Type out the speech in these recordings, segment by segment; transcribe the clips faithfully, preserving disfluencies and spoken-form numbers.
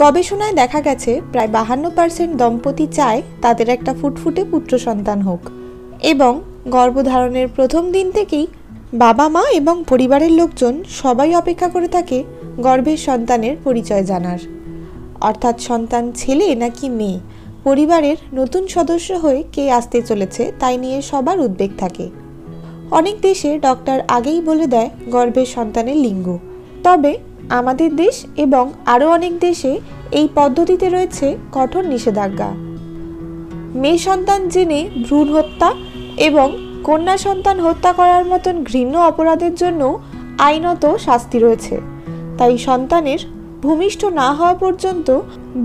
গবেষণায় দেখা গেছে প্রায় বাহান্ন পার্সেন্ট দম্পতি চায় তাদের একটা ফুটফুটে পুত্র সন্তান হোক এবং গর্ভধারণের প্রথম দিন থেকেই বাবা মা এবং পরিবারের লোকজন সবাই অপেক্ষা করে থাকে গর্ভের সন্তানের পরিচয় জানার। অর্থাৎ সন্তান ছেলে নাকি মেয়ে, পরিবারের নতুন সদস্য হয়ে কে আসতে চলেছে তাই নিয়ে সবার উদ্বেগ থাকে। অনেক দেশে ডক্টর আগেই বলে দেয় গর্ভের সন্তানের লিঙ্গ, তবে আমাদের দেশ এবং আরও অনেক দেশে এই পদ্ধতিতে রয়েছে কঠোর নিষেধাজ্ঞা। মেয়ে সন্তান জেনে ভ্রূণ হত্যা এবং কন্যা সন্তান হত্যা করার মতন ঘৃণ্য অপরাধের জন্য আইনত শাস্তি রয়েছে। তাই সন্তানের ভূমিষ্ঠ না হওয়া পর্যন্ত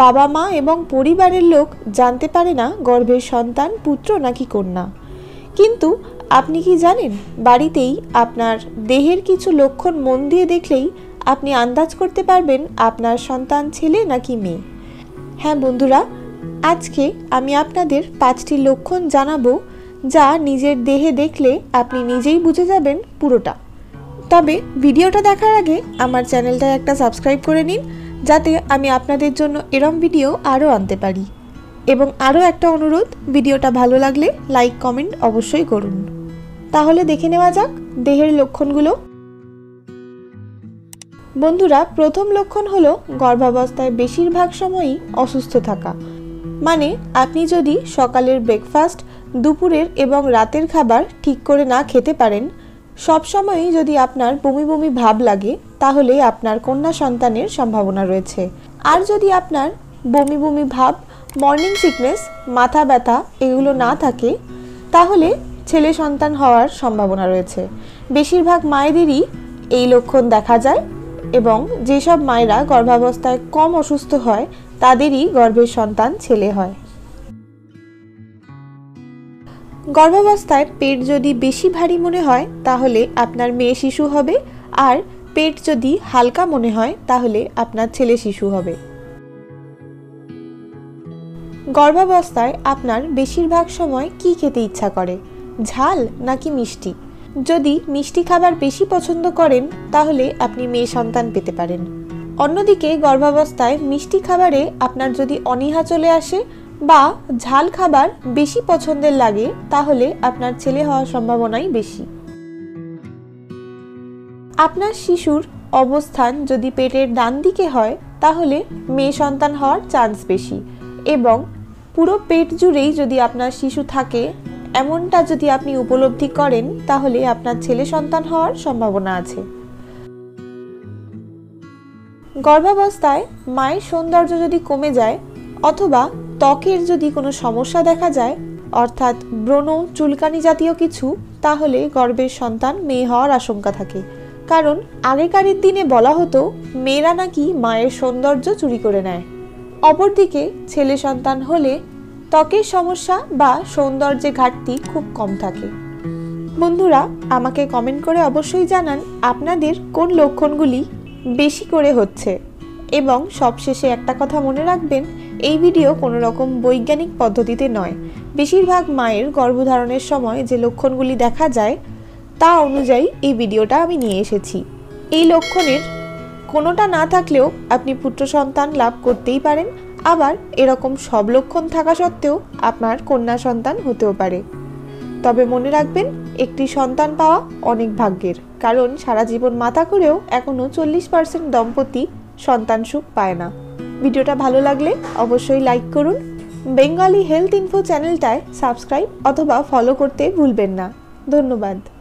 বাবা মা এবং পরিবারের লোক জানতে পারে না গর্ভের সন্তান পুত্র নাকি কন্যা। কিন্তু আপনি কি জানেন, বাড়িতেই আপনার দেহের কিছু লক্ষণ মন দিয়ে দেখলেই আপনি আন্দাজ করতে পারবেন আপনার সন্তান ছেলে নাকি মেয়ে। হ্যাঁ বন্ধুরা, আজকে আমি আপনাদের পাঁচটি লক্ষণ জানাবো যা নিজের দেহে দেখলে আপনি নিজেই বুঝে যাবেন পুরোটা। তবে ভিডিওটা দেখার আগে আমার চ্যানেলটায় একটা সাবস্ক্রাইব করে নিন যাতে আমি আপনাদের জন্য এরম ভিডিও আরও আনতে পারি। এবং আরও একটা অনুরোধ, ভিডিওটা ভালো লাগলে লাইক কমেন্ট অবশ্যই করুন। তাহলে দেখে নেওয়া যাক দেহের লক্ষণগুলো। বন্ধুরা, প্রথম লক্ষণ হলো গর্ভাবস্থায় বেশিরভাগ সময়ই অসুস্থ থাকা। মানে আপনি যদি সকালের ব্রেকফাস্ট, দুপুরের এবং রাতের খাবার ঠিক করে না খেতে পারেন, সব সময়ই যদি আপনার বমি বমি ভাব লাগে তাহলে আপনার কন্যা সন্তানের সম্ভাবনা রয়েছে। আর যদি আপনার বমি বমি ভাব, মর্নিং সিকনেস, মাথা ব্যথা এগুলো না থাকে তাহলে ছেলে সন্তান হওয়ার সম্ভাবনা রয়েছে। বেশিরভাগ মায়েদেরই এই লক্ষণ দেখা যায় এবং যেসব মায়েরা গর্ভাবস্থায় কম অসুস্থ হয় তাদেরই গর্ভের সন্তান ছেলে হয়। গর্ভাবস্থায় পেট যদি বেশি ভারী মনে হয় তাহলে আপনার মেয়ে শিশু হবে, আর পেট যদি হালকা মনে হয় তাহলে আপনার ছেলে শিশু হবে। গর্ভাবস্থায় আপনার বেশিরভাগ সময় কি খেতে ইচ্ছা করে, ঝাল নাকি মিষ্টি? যদি মিষ্টি খাবার বেশি পছন্দ করেন তাহলে আপনি মেয়ে সন্তান পেতে পারেন। অন্যদিকে গর্ভাবস্থায় মিষ্টি খাবারে আপনার যদি অনীহা চলে আসে বা ঝাল খাবার বেশি পছন্দের লাগে তাহলে আপনার ছেলে হওয়ার সম্ভাবনাই বেশি। আপনার শিশুর অবস্থান যদি পেটের ডান দিকে হয় তাহলে মেয়ে সন্তান হওয়ার চান্স বেশি, এবং পুরো পেট জুড়েই যদি আপনার শিশু থাকে এমনটা যদি আপনি উপলব্ধি করেন তাহলে আপনার ছেলে সন্তান হওয়ার সম্ভাবনা আছে। গর্ভাবস্থায় মায়ের সৌন্দর্য যদি কমে যায় অথবা ত্বকের যদি কোনো সমস্যা দেখা যায়, অর্থাৎ ব্রণ, চুলকানি জাতীয় কিছু, তাহলে গর্ভের সন্তান মেয়ে হওয়ার আশঙ্কা থাকে। কারণ আগেকারের দিনে বলা হতো মেয়েরা নাকি মায়ের সৌন্দর্য চুরি করে নেয়। অপরদিকে ছেলে সন্তান হলে ত্বকের সমস্যা বা সৌন্দর্যে ঘাটতি খুব কম থাকে। বন্ধুরা, আমাকে কমেন্ট করে অবশ্যই জানান আপনাদের কোন লক্ষণগুলি বেশি করে হচ্ছে। এবং সবশেষে একটা কথা মনে রাখবেন, এই ভিডিও কোনো রকম বৈজ্ঞানিক পদ্ধতিতে নয়। বেশিরভাগ মায়ের গর্ভধারণের সময় যে লক্ষণগুলি দেখা যায় তা অনুযায়ী এই ভিডিওটা আমি নিয়ে এসেছি। এই লক্ষণের কোনোটা না থাকলেও আপনি পুত্র সন্তান লাভ করতেই পারেন, আবার এরকম সব লক্ষণ থাকা সত্ত্বেও আপনার কন্যা সন্তান হতেও পারে। তবে মনে রাখবেন, একটি সন্তান পাওয়া অনেক ভাগ্যের, কারণ সারা জীবন মাথা করেও এখনও চল্লিশ পার্সেন্ট দম্পতি সন্তান সুখ পায় না। ভিডিওটা ভালো লাগলে অবশ্যই লাইক করুন। বেঙ্গলি হেলথ ইনফো চ্যানেলটায় সাবস্ক্রাইব অথবা ফলো করতে ভুলবেন না। ধন্যবাদ।